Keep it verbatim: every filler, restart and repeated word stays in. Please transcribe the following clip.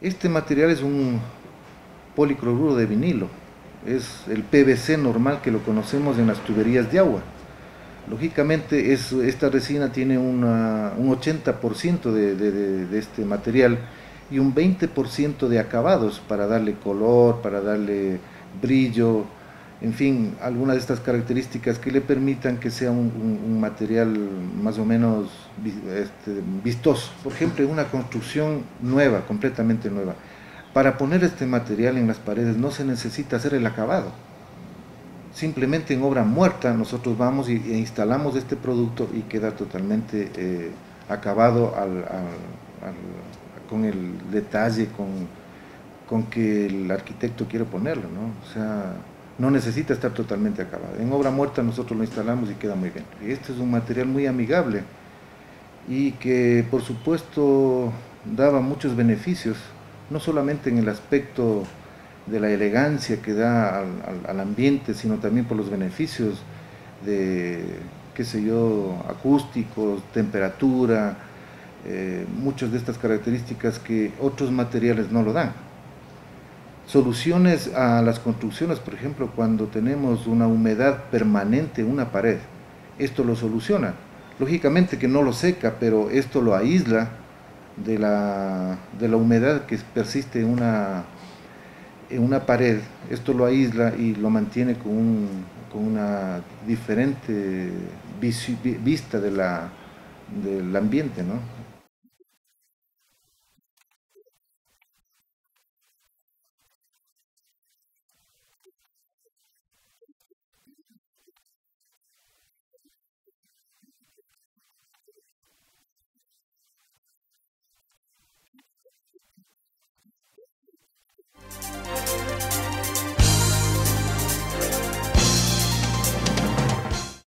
Este material es un policloruro de vinilo, es el P V C normal que lo conocemos en las tuberías de agua. Lógicamente es, esta resina tiene una, un ochenta por ciento de, de, de este material y un veinte por ciento de acabados para darle color, para darle brillo, en fin, algunas de estas características que le permitan que sea un, un, un material más o menos este, vistoso. Por ejemplo, una construcción nueva, completamente nueva. Para poner este material en las paredes no se necesita hacer el acabado. Simplemente en obra muerta nosotros vamos e instalamos este producto y queda totalmente eh, acabado al, al, al, con el detalle con, con que el arquitecto quiere ponerlo, ¿no? O sea, no necesita estar totalmente acabado. En obra muerta nosotros lo instalamos y queda muy bien. Este es un material muy amigable y que por supuesto daba muchos beneficios, no solamente en el aspecto de la elegancia que da al, al, al ambiente, sino también por los beneficios de, qué sé yo, acústicos, temperatura, eh, muchas de estas características que otros materiales no lo dan. Soluciones a las construcciones, por ejemplo, cuando tenemos una humedad permanente en una pared, esto lo soluciona. Lógicamente que no lo seca, pero esto lo aísla de la, de la humedad que persiste en una, en una pared. Esto lo aísla y lo mantiene con, un, con una diferente vista de la, del ambiente, ¿no?